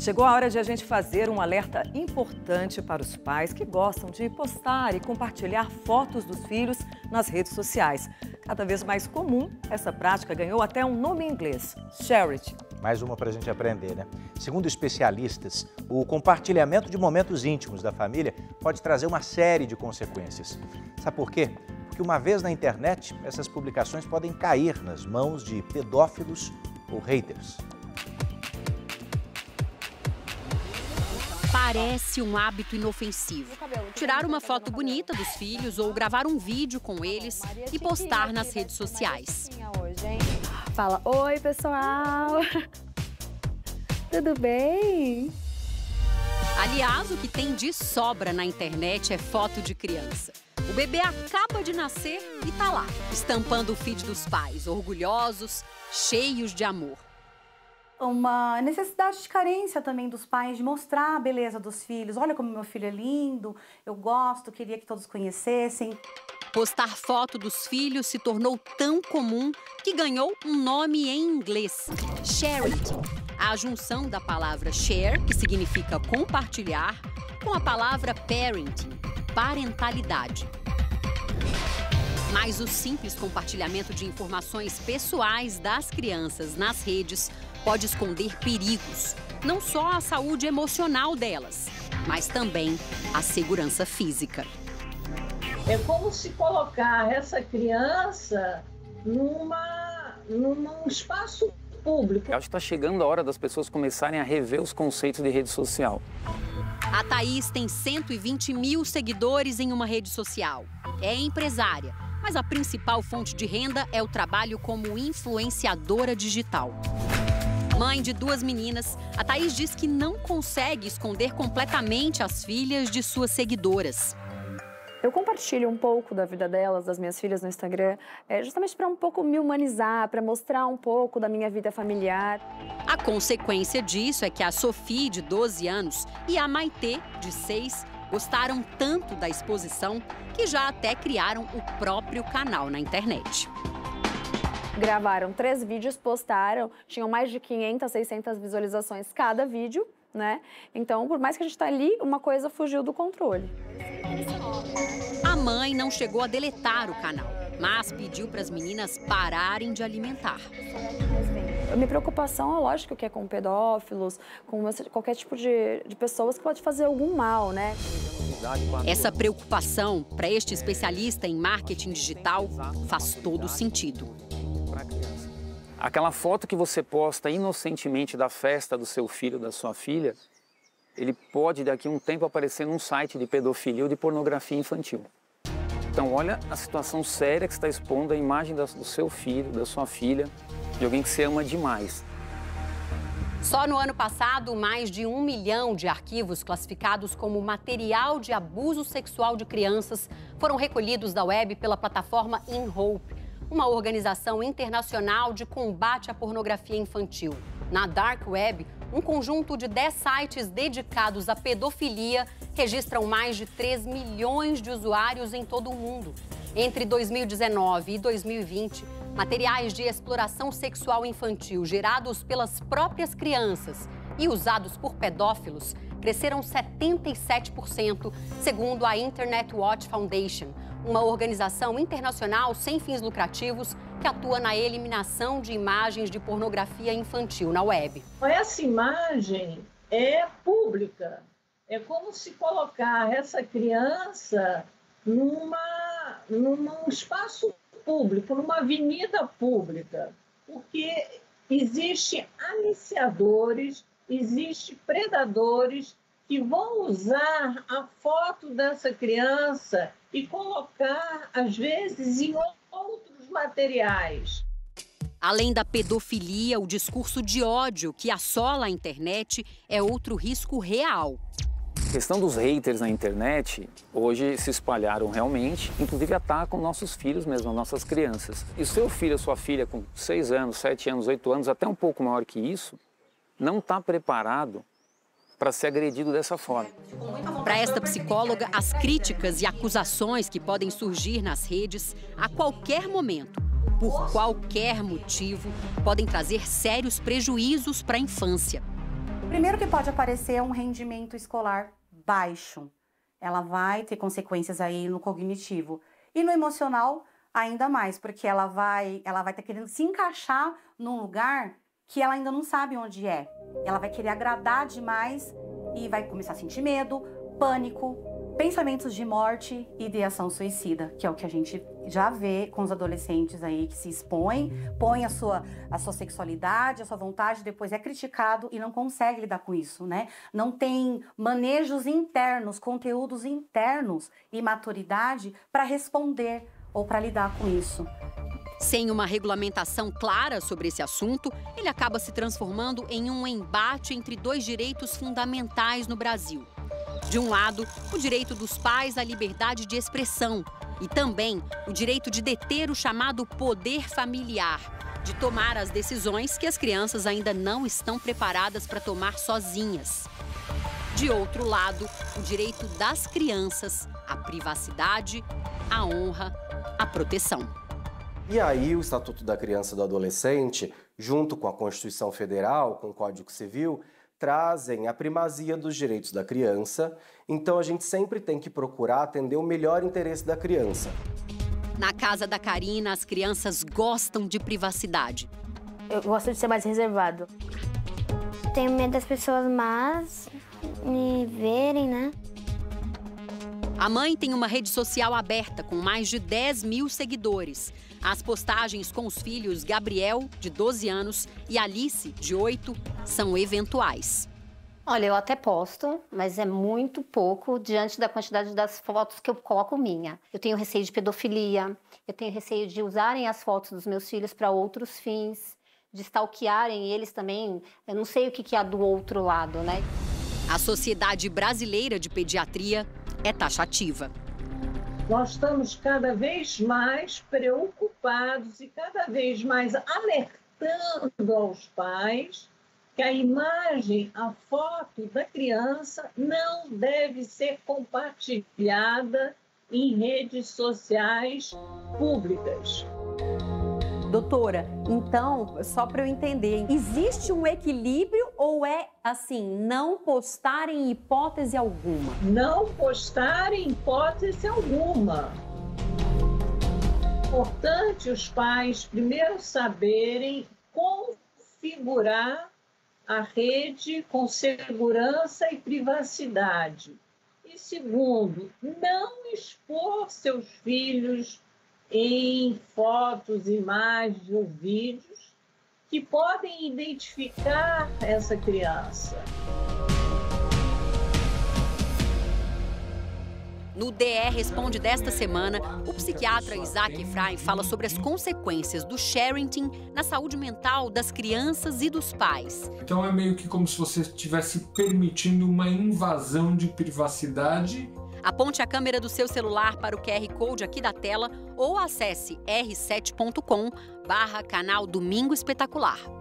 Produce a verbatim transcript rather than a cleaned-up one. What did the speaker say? Chegou a hora de a gente fazer um alerta importante para os pais que gostam de postar e compartilhar fotos dos filhos nas redes sociais. Cada vez mais comum, essa prática ganhou até um nome em inglês, sharenting. Mais uma para a gente aprender, né? Segundo especialistas, o compartilhamento de momentos íntimos da família pode trazer uma série de consequências. Sabe por quê? Porque uma vez na internet, essas publicações podem cair nas mãos de pedófilos ou haters. Parece um hábito inofensivo. Tirar uma foto bonita dos filhos ou gravar um vídeo com eles e postar nas redes sociais. Fala, oi pessoal, tudo bem? Aliás, o que tem de sobra na internet é foto de criança. O bebê acaba de nascer e tá lá, estampando o feed dos pais, orgulhosos, cheios de amor. Uma necessidade de carência também dos pais de mostrar a beleza dos filhos. Olha como meu filho é lindo, eu gosto, queria que todos conhecessem. Postar foto dos filhos se tornou tão comum que ganhou um nome em inglês, sharenting. A junção da palavra share, que significa compartilhar, com a palavra parenting, parentalidade. Mas o simples compartilhamento de informações pessoais das crianças nas redes pode esconder perigos, não só à saúde emocional delas, mas também à segurança física. É como se colocar essa criança numa, num espaço público. Eu acho que está chegando a hora das pessoas começarem a rever os conceitos de rede social. A Thaís tem cento e vinte mil seguidores em uma rede social. É empresária, mas a principal fonte de renda é o trabalho como influenciadora digital. Mãe de duas meninas, a Thaís diz que não consegue esconder completamente as filhas de suas seguidoras. Eu compartilho um pouco da vida delas, das minhas filhas no Instagram, é, justamente para um pouco me humanizar, para mostrar um pouco da minha vida familiar. A consequência disso é que a Sophie, de doze anos, e a Maitê, de seis, gostaram tanto da exposição que já até criaram o próprio canal na internet. Gravaram três vídeos, postaram, tinham mais de quinhentas, seiscentas visualizações cada vídeo, né? Então, por mais que a gente tá ali, uma coisa fugiu do controle. A mãe não chegou a deletar o canal, mas pediu para as meninas pararem de alimentar. A minha preocupação é, lógico, que é com pedófilos, com qualquer tipo de, de pessoas que pode fazer algum mal, né? Essa preocupação, para este especialista em marketing digital, faz todo sentido. Aquela foto que você posta inocentemente da festa do seu filho, da sua filha, ele pode daqui a um tempo aparecer num site de pedofilia ou de pornografia infantil. Então olha a situação séria que você está expondo a imagem do seu filho, da sua filha, de alguém que você ama demais. Só no ano passado, mais de um milhão de arquivos classificados como material de abuso sexual de crianças foram recolhidos da web pela plataforma InHope, uma organização internacional de combate à pornografia infantil. Na Dark Web, um conjunto de dez sites dedicados à pedofilia registram mais de três milhões de usuários em todo o mundo. Entre dois mil e dezenove e dois mil e vinte, materiais de exploração sexual infantil gerados pelas próprias crianças e usados por pedófilos cresceram setenta e sete por cento, segundo a Internet Watch Foundation, uma organização internacional sem fins lucrativos que atua na eliminação de imagens de pornografia infantil na web. Essa imagem é pública. É como se colocar essa criança numa, num espaço público, numa avenida pública, porque existem aliciadores, existem predadores que vão usar a foto dessa criança e colocar, às vezes, em outros materiais. Além da pedofilia, o discurso de ódio que assola a internet é outro risco real. A questão dos haters na internet, hoje se espalharam realmente, inclusive atacam nossos filhos mesmo, nossas crianças. E seu filho, sua filha com seis anos, sete anos, oito anos, até um pouco maior que isso, não está preparado para ser agredido dessa forma. Para esta psicóloga, as críticas e acusações que podem surgir nas redes a qualquer momento, por qualquer motivo, podem trazer sérios prejuízos para a infância. Primeiro que pode aparecer é um rendimento escolar baixo. Ela vai ter consequências aí no cognitivo. E no emocional, ainda mais, porque ela vai ela vai estar querendo se encaixar num lugar que ela ainda não sabe onde é. Ela vai querer agradar demais e vai começar a sentir medo, pânico, pensamentos de morte e ideação suicida, que é o que a gente já vê com os adolescentes aí que se expõem, põe a sua, a sua sexualidade, a sua vontade, depois é criticado e não consegue lidar com isso, né? Não tem manejos internos, conteúdos internos e maturidade para responder ou para lidar com isso. Sem uma regulamentação clara sobre esse assunto, ele acaba se transformando em um embate entre dois direitos fundamentais no Brasil. De um lado, o direito dos pais à liberdade de expressão e também o direito de deter o chamado poder familiar, de tomar as decisões que as crianças ainda não estão preparadas para tomar sozinhas. De outro lado, o direito das crianças à privacidade, à honra, à proteção. E aí, o Estatuto da Criança e do Adolescente, junto com a Constituição Federal, com o Código Civil, trazem a primazia dos direitos da criança, então a gente sempre tem que procurar atender o melhor interesse da criança. Na casa da Karina, as crianças gostam de privacidade. Eu gosto de ser mais reservado. Tenho medo das pessoas más me verem, né? A mãe tem uma rede social aberta com mais de dez mil seguidores. As postagens com os filhos Gabriel, de doze anos, e Alice, de oito, são eventuais. Olha, eu até posto, mas é muito pouco diante da quantidade das fotos que eu coloco minha. Eu tenho receio de pedofilia, eu tenho receio de usarem as fotos dos meus filhos para outros fins, de stalkearem eles também. Eu não sei o que que há do outro lado, né? A Sociedade Brasileira de Pediatria é taxativa. Nós estamos cada vez mais preocupados e cada vez mais alertando aos pais que a imagem, a foto da criança não deve ser compartilhada em redes sociais públicas. Doutora, então, só para eu entender, existe um equilíbrio ou é assim, não postar em hipótese alguma? Não postar em hipótese alguma. Importante os pais primeiro saberem configurar a rede com segurança e privacidade. E segundo, não expor seus filhos em fotos, imagens ou vídeos que podem identificar essa criança. No D E Responde desta semana, o psiquiatra Isaac Fray fala sobre as consequências do sharenting na saúde mental das crianças e dos pais. Então é meio que como se você estivesse permitindo uma invasão de privacidade. Aponte a câmera do seu celular para o Q R Code aqui da tela ou acesse r sete ponto com barra canal Domingo Espetacular.